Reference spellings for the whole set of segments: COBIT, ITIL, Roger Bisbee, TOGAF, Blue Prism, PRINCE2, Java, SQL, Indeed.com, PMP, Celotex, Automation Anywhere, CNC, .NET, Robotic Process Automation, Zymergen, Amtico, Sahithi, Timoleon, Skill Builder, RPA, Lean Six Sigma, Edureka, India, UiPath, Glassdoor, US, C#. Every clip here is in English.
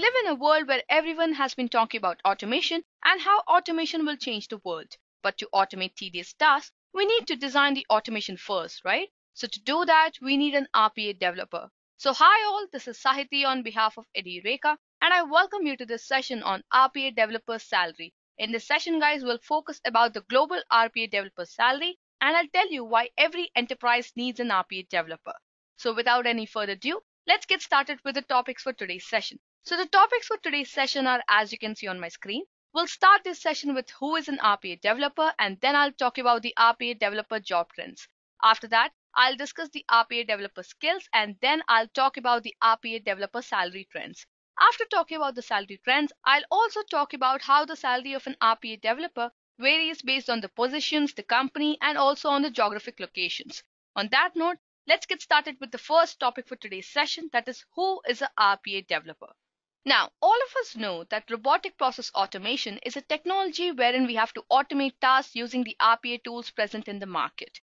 live in a world where everyone has been talking about automation and how automation will change the world. But to automate tedious tasks, we need to design the automation first, right? So to do that, we need an RPA developer. So hi all, this is Sahithi on behalf of Edureka, and I welcome you to this session on RPA developer salary. In this session, guys, we'll focus about the global RPA developer salary, and I'll tell you why every enterprise needs an RPA developer. So without any further ado, let's get started with the topics for today's session. So the topics for today's session are, as you can see on my screen. We'll start this session with who is an RPA developer, and then I'll talk about the RPA developer job trends. After that, I'll discuss the RPA developer skills, and then I'll talk about the RPA developer salary trends. After talking about the salary trends, I'll also talk about how the salary of an RPA developer varies based on the positions, the company, and also on the geographic locations. On that note, let's get started with the first topic for today's session, that is, who is an RPA developer? Now, all of us know that robotic process automation is a technology wherein we have to automate tasks using the RPA tools present in the market.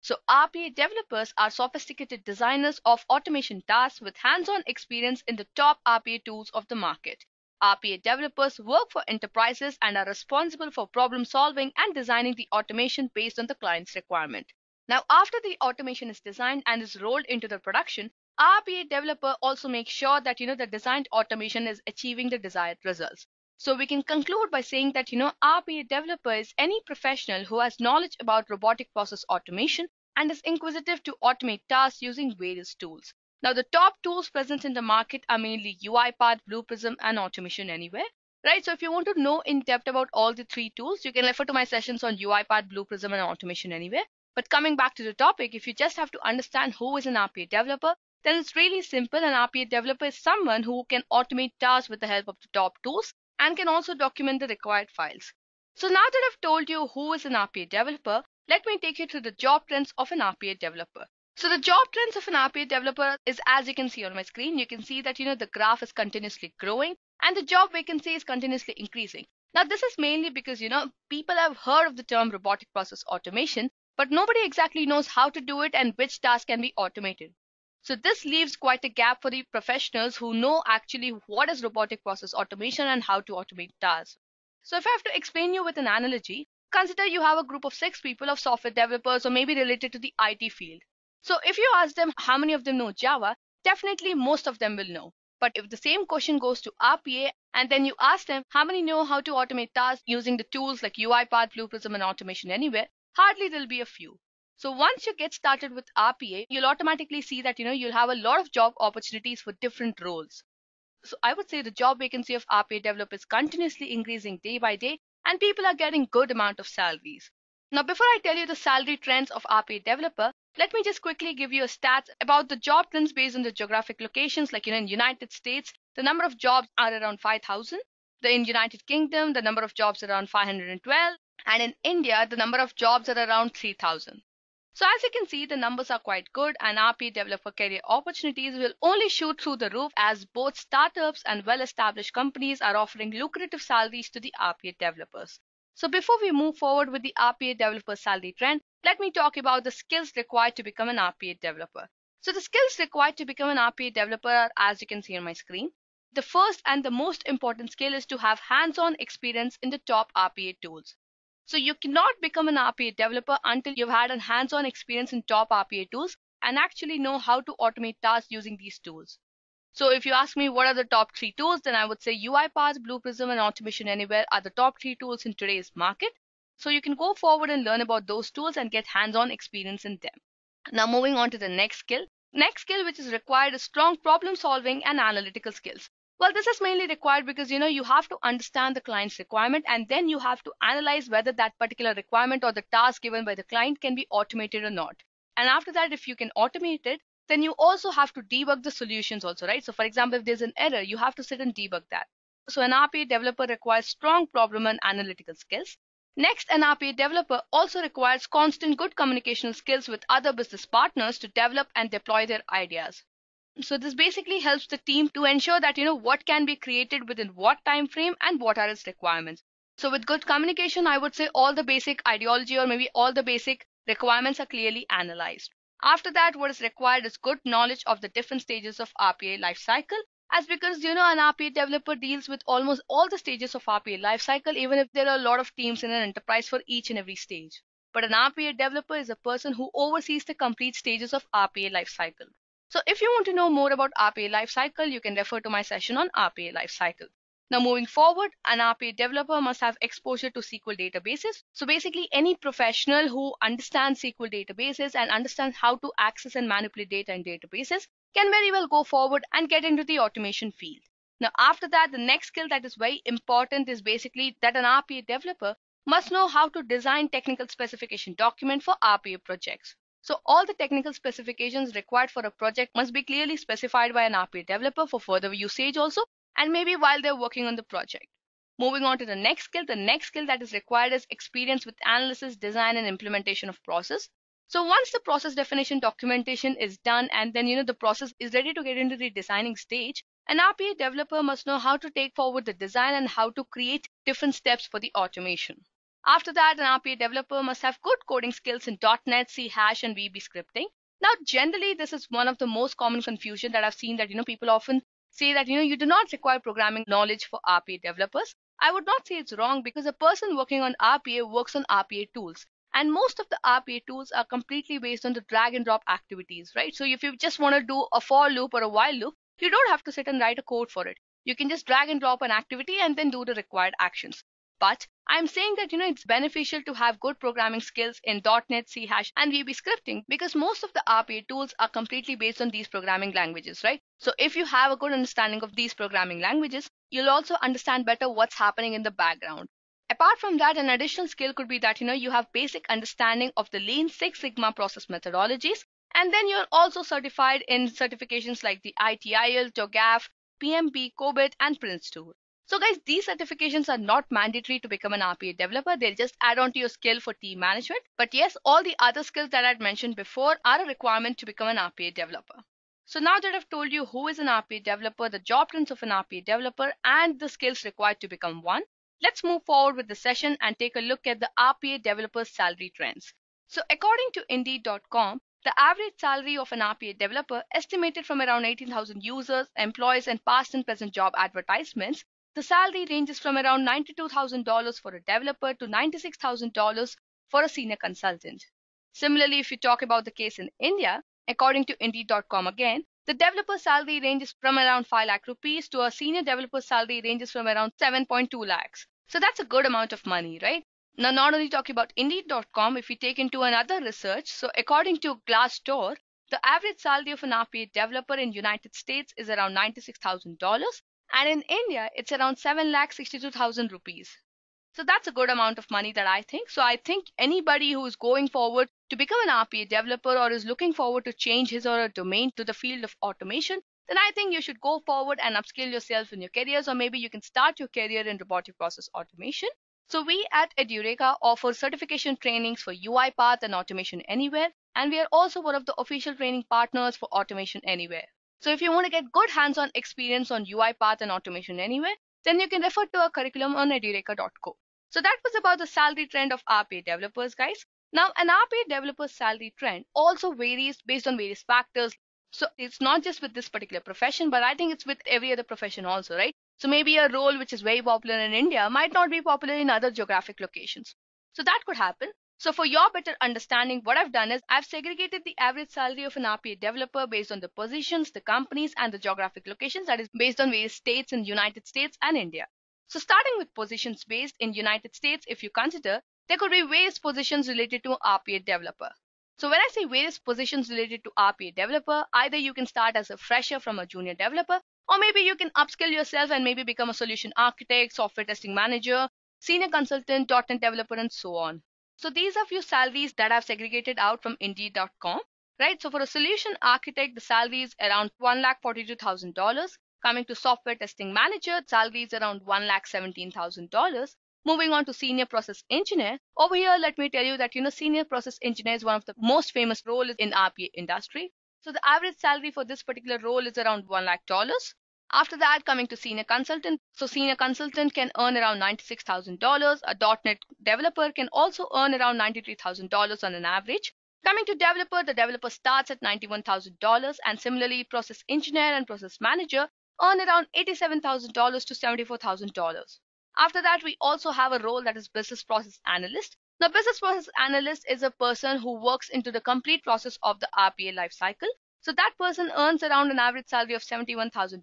So RPA developers are sophisticated designers of automation tasks with hands-on experience in the top RPA tools of the market. RPA developers work for enterprises and are responsible for problem solving and designing the automation based on the client's requirement. Now, after the automation is designed and is rolled into the production, RPA developer also makes sure that the designed automation is achieving the desired results. So we can conclude by saying that RPA developer is any professional who has knowledge about robotic process automation and is inquisitive to automate tasks using various tools. Now the top tools present in the market are mainly UiPath, Blue Prism, and Automation Anywhere, right? So if you want to know in depth about all the three tools, you can refer to my sessions on UiPath, Blue Prism, and Automation Anywhere. But coming back to the topic, if you just have to understand who is an RPA developer, then it's really simple. An RPA developer is someone who can automate tasks with the help of the top tools and can also document the required files. So now that I've told you who is an RPA developer, let me take you to the job trends of an RPA developer. So the job trends of an RPA developer is, as you can see on my screen, you can see that the graph is continuously growing and the job vacancy is continuously increasing. Now this is mainly because people have heard of the term robotic process automation, but nobody exactly knows how to do it and which tasks can be automated. So this leaves quite a gap for the professionals who know actually what is robotic process automation and how to automate tasks. So if I have to explain you with an analogy, consider you have a group of 6 people of software developers or maybe related to the IT field. So if you ask them how many of them know Java, definitely most of them will know. But if the same question goes to RPA and then you ask them how many know how to automate tasks using the tools like UiPath, Blue Prism, and Automation Anywhere, hardly there'll be a few. So once you get started with RPA, you'll automatically see that you'll have a lot of job opportunities for different roles. So I would say the job vacancy of RPA developers is continuously increasing day by day, and people are getting good amount of salaries. Now before I tell you the salary trends of RPA developer, let me just quickly give you a stats about the job trends based on the geographic locations. Like in United States, the number of jobs are around 5,000. In United Kingdom, the number of jobs are around 512, and in India, the number of jobs are around 3,000. So as you can see, the numbers are quite good, and RPA developer career opportunities will only shoot through the roof as both startups and well-established companies are offering lucrative salaries to the RPA developers. So before we move forward with the RPA developer salary trend, let me talk about the skills required to become an RPA developer. So the skills required to become an RPA developer are, as you can see on my screen. The first and the most important skill is to have hands-on experience in the top RPA tools. So you cannot become an RPA developer until you've had a hands-on experience in top RPA tools and actually know how to automate tasks using these tools. So if you ask me what are the top 3 tools, then I would say UiPath, Blue Prism, and Automation Anywhere are the top 3 tools in today's market. So you can go forward and learn about those tools and get hands-on experience in them. Now moving on to the next skill. Next skill which is required is strong problem solving and analytical skills. Well, this is mainly required because you have to understand the client's requirement, and then you have to analyze whether that particular requirement or the task given by the client can be automated or not. And after that, if you can automate it, then you also have to debug the solutions also, right? So for example, if there's an error, you have to sit and debug that. So an RPA developer requires strong problem and analytical skills. Next, an RPA developer also requires constant good communicational skills with other business partners to develop and deploy their ideas. So this basically helps the team to ensure that what can be created within what time frame and what are its requirements. So with good communication, I would say all the basic ideology or maybe all the basic requirements are clearly analyzed. After that, what is required is good knowledge of the different stages of RPA life cycle As because, you know, an RPA developer deals with almost all the stages of RPA lifecycle, even if there are a lot of teams in an enterprise for each and every stage. But an RPA developer is a person who oversees the complete stages of RPA lifecycle. So if you want to know more about RPA lifecycle, you can refer to my session on RPA lifecycle. Now moving forward, an RPA developer must have exposure to SQL databases. So basically any professional who understands SQL databases and understands how to access and manipulate data in databases can very well go forward and get into the automation field. Now after that, the next skill that is very important is basically that an RPA developer must know how to design technical specification document for RPA projects. So all the technical specifications required for a project must be clearly specified by an RPA developer for further usage also, and maybe while they're working on the project. Moving on to the next skill that is required is experience with analysis, design, and implementation of process. So once the process definition documentation is done and then, you know, the process is ready to get into the designing stage, an RPA developer must know how to take forward the design and how to create different steps for the automation. After that, an RPA developer must have good coding skills in .NET, C#, and VB scripting. Now, generally, this is one of the most common confusion that I've seen, that, you know, people often say that, you know, you do not require programming knowledge for RPA developers. I would not say it's wrong, because a person working on RPA works on RPA tools, and most of the RPA tools are completely based on the drag and drop activities, right? So if you just want to do a for loop or a while loop, you don't have to sit and write a code for it. You can just drag and drop an activity and then do the required actions. But I'm saying that, you know, it's beneficial to have good programming skills in .NET, C#, and VB scripting, because most of the RPA tools are completely based on these programming languages, right? So if you have a good understanding of these programming languages, you'll also understand better what's happening in the background. Apart from that, an additional skill could be that, you know, you have basic understanding of the Lean Six Sigma process methodologies, and then you're also certified in certifications like the ITIL, TOGAF, PMP, COBIT, and PRINCE2. So guys, these certifications are not mandatory to become an RPA developer. They'll just add on to your skill for team management. But yes, all the other skills that I'd mentioned before are a requirement to become an RPA developer. So now that I've told you who is an RPA developer, the job trends of an RPA developer, and the skills required to become one, let's move forward with the session and take a look at the RPA developer's salary trends. So according to Indeed.com, the average salary of an RPA developer, estimated from around 18,000 users, employees, and past and present job advertisements, the salary ranges from around $92,000 for a developer to $96,000 for a senior consultant. Similarly, if you talk about the case in India, according to Indeed.com again, the developer salary ranges from around 5 lakh rupees to a senior developer salary ranges from around 7.2 lakhs. So that's a good amount of money, right? Now, not only talking about Indeed.com, if we take into another research, so according to Glassdoor, the average salary of an RPA developer in United States is around $96,000. And in India, it's around 7,62,000 rupees. So that's a good amount of money that I think. So I think anybody who is going forward to become an RPA developer or is looking forward to change his or her domain to the field of automation, then I think you should go forward and upskill yourself in your careers, or maybe you can start your career in robotic process automation. So we at Edureka offer certification trainings for UiPath and Automation Anywhere. And we are also one of the official training partners for Automation Anywhere. So if you want to get good hands-on experience on UiPath and Automation Anywhere, then you can refer to our curriculum on edureka.co. So that was about the salary trend of RPA developers, guys. Now, an RPA developer's salary trend also varies based on various factors. So it's not just with this particular profession, but I think it's with every other profession also, right? So maybe a role which is very popular in India might not be popular in other geographic locations. So that could happen. So for your better understanding, what I've done is I've segregated the average salary of an RPA developer based on the positions, the companies, and the geographic locations, that is based on various states in the United States and India. So starting with positions based in United States, if you consider, there could be various positions related to RPA developer. So when I say various positions related to RPA developer, either you can start as a fresher from a junior developer, or maybe you can upskill yourself and maybe become a solution architect, software testing manager, senior consultant, .NET developer, and so on. So these are few salaries that I've segregated out from Indeed.com, right? So for a solution architect, the salary is around $1,42,000. Coming to software testing manager, salary is around $1,17,000. Moving on to senior process engineer. Over here, let me tell you that, you know, senior process engineer is one of the most famous roles in RPA industry. So the average salary for this particular role is around $1,00,000. After that, coming to senior consultant. So senior consultant can earn around $96,000. A .NET developer can also earn around $93,000 on an average. Coming to developer, the developer starts at $91,000. And similarly, process engineer and process manager earn around $87,000 to $74,000. After that, we also have a role that is business process analyst. Now, business process analyst is a person who works into the complete process of the RPA lifecycle. So that person earns around an average salary of $71,000.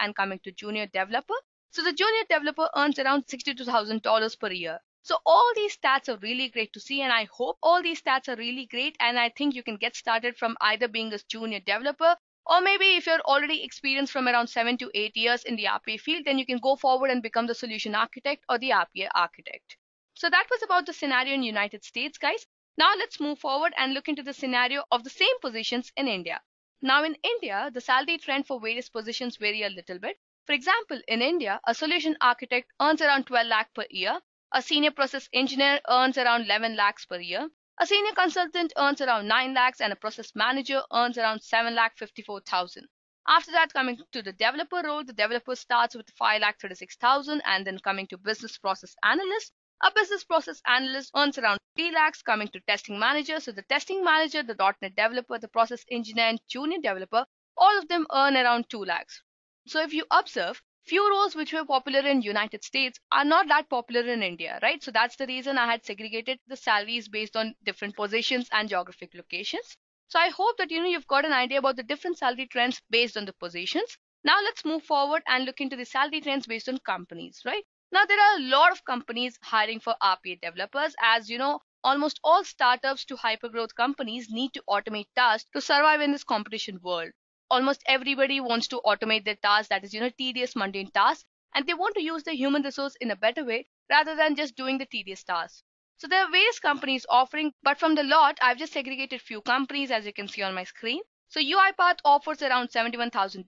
And coming to junior developer, so the junior developer earns around $62,000 per year. So all these stats are really great to see, and I hope all these stats are really great, and I think you can get started from either being a junior developer, or maybe if you're already experienced from around 7 to 8 years in the RPA field, then you can go forward and become the solution architect or the RPA architect. So that was about the scenario in United States, guys. Now let's move forward and look into the scenario of the same positions in India. Now in India, the salary trend for various positions vary a little bit. For example, in India, a solution architect earns around 12 lakh per year. A senior process engineer earns around 11 lakhs per year. A senior consultant earns around 9 lakhs and a process manager earns around 7,54,000. After that, coming to the developer role, the developer starts with 5,36,000, and then coming to business process analyst, a business process analyst earns around 3 lakhs, coming to testing manager. So the testing manager, the .NET developer, the process engineer and junior developer, all of them earn around 2 lakhs. So if you observe, few roles which were popular in United States are not that popular in India, right? So that's the reason I had segregated the salaries based on different positions and geographic locations. So I hope that you've got an idea about the different salary trends based on the positions. Now let's move forward and look into the salary trends based on companies, right? Now there are a lot of companies hiring for RPA developers. As you know, almost all startups to hypergrowth companies need to automate tasks to survive in this competition world. Almost everybody wants to automate their tasks, that is, tedious, mundane tasks, and they want to use the human resource in a better way rather than just doing the tedious tasks. So there are various companies offering, but from the lot, I've just segregated few companies as you can see on my screen. So UiPath offers around $71,000,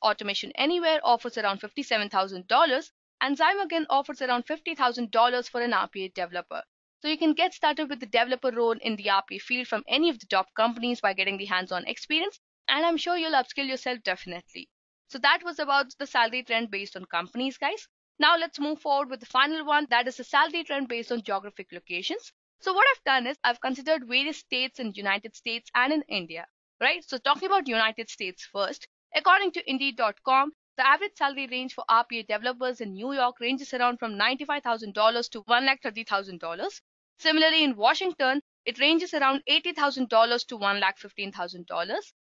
Automation Anywhere offers around $57,000, and Zymergen offers around $50,000 for an RPA developer. So you can get started with the developer role in the RPA field from any of the top companies by getting the hands-on experience. And I'm sure you'll upskill yourself definitely. So that was about the salary trend based on companies, guys. Now let's move forward with the final one, that is the salary trend based on geographic locations. So what I've done is I've considered various states in United States and in India, right? So talking about United States first, according to Indeed.com, the average salary range for RPA developers in New York ranges around from $95,000 to $130,000. Similarly, in Washington, it ranges around $80,000 to $115,000.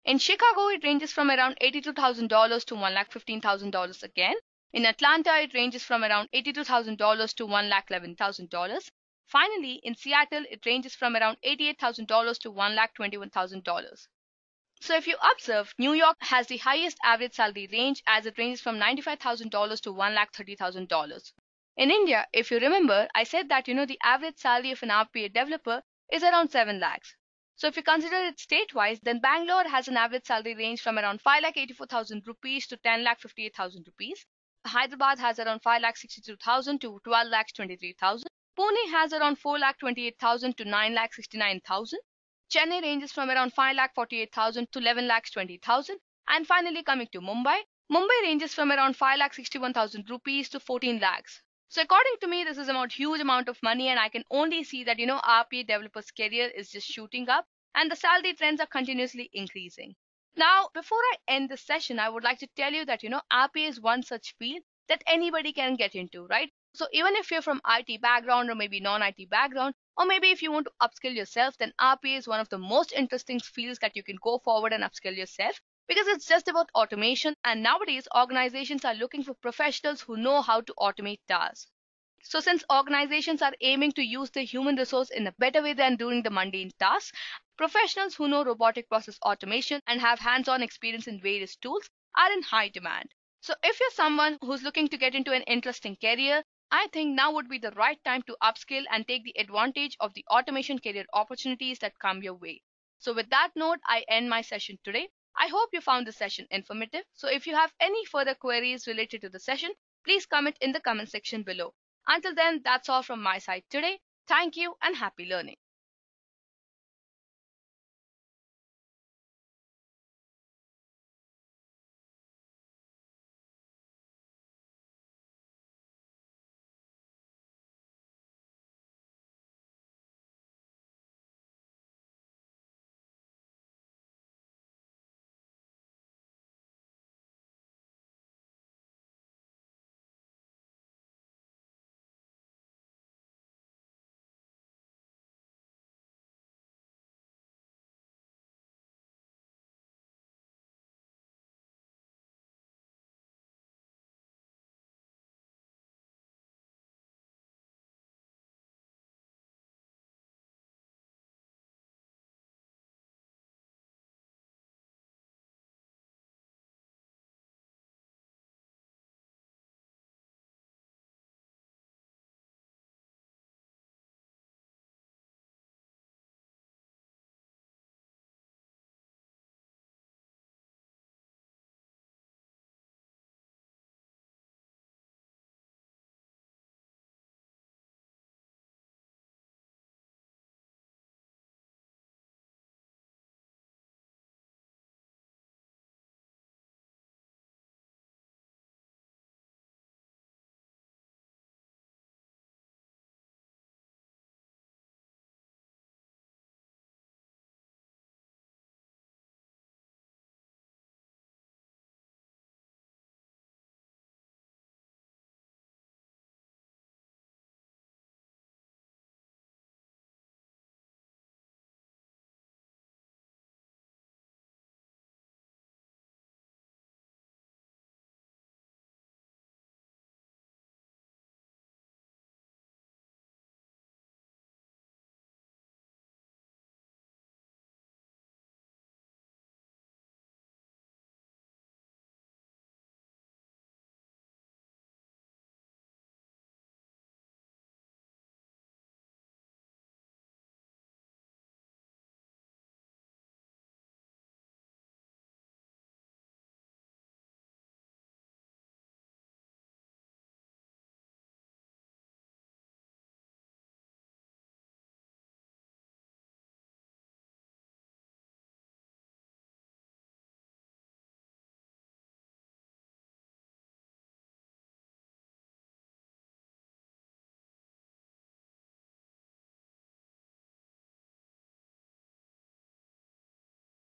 In Chicago, it ranges from around $82,000 to $115,000 again. In Atlanta, it ranges from around $82,000 to $111,000. Finally, in Seattle, it ranges from around $88,000 to $121,000. So if you observe, New York has the highest average salary range as it ranges from $95,000 to $130,000. In India, if you remember, I said that, the average salary of an RPA developer is around 7 lakhs. So if you consider it state-wise, then Bangalore has an average salary range from around 5,84,000 rupees to 10,58,000 rupees. Hyderabad has around 5,62,000 to 12,23,000. Pune has around 4,28,000 to 9,69,000. Chennai ranges from around 5,48,000 to 11,20,000. And finally, coming to Mumbai, Mumbai ranges from around 5,61,000 rupees to 14 lakhs. So according to me, this is a huge amount of money, and I can only see that, RPA developers' career is just shooting up and the salary trends are continuously increasing. Now, before I end this session, I would like to tell you that, RPA is one such field that anybody can get into, right? So even if you're from IT background or maybe non-IT background, or maybe if you want to upskill yourself, then RPA is one of the most interesting fields that you can go forward and upskill yourself, because it's just about automation, and nowadays organizations are looking for professionals who know how to automate tasks. So since organizations are aiming to use the human resource in a better way than doing the mundane tasks, professionals who know robotic process automation and have hands-on experience in various tools are in high demand. So if you're someone who's looking to get into an interesting career, I think now would be the right time to upskill and take the advantage of the automation career opportunities that come your way. So with that note, I end my session today. I hope you found this session informative. So if you have any further queries related to the session, please comment in the comment section below. Until then, that's all from my side today. Thank you and happy learning.